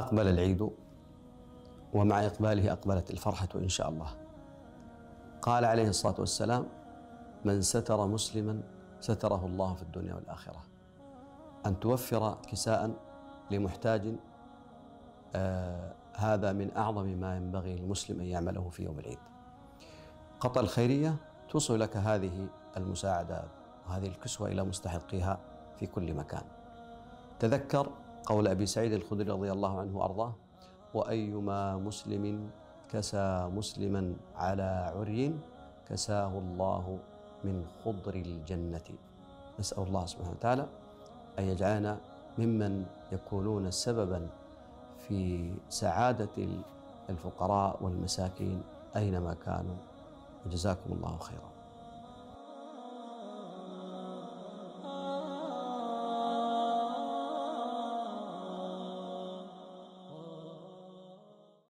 أقبل العيد ومع إقباله أقبلت الفرحة إن شاء الله. قال عليه الصلاة والسلام: من ستر مسلما ستره الله في الدنيا والآخرة. أن توفر كساء لمحتاج هذا من أعظم ما ينبغي للمسلم أن يعمله في يوم العيد. قطع الخيرية توصل لك هذه المساعدة وهذه الكسوة إلى مستحقيها في كل مكان. تذكر قول أبي سعيد الخدري رضي الله عنه وأرضاه: وأيما مسلم كسى مسلما على عري كساه الله من خضر الجنة. نسأل الله سبحانه وتعالى أن يجعلنا ممن يكونون سببا في سعادة الفقراء والمساكين أينما كانوا. وجزاكم الله خيرا.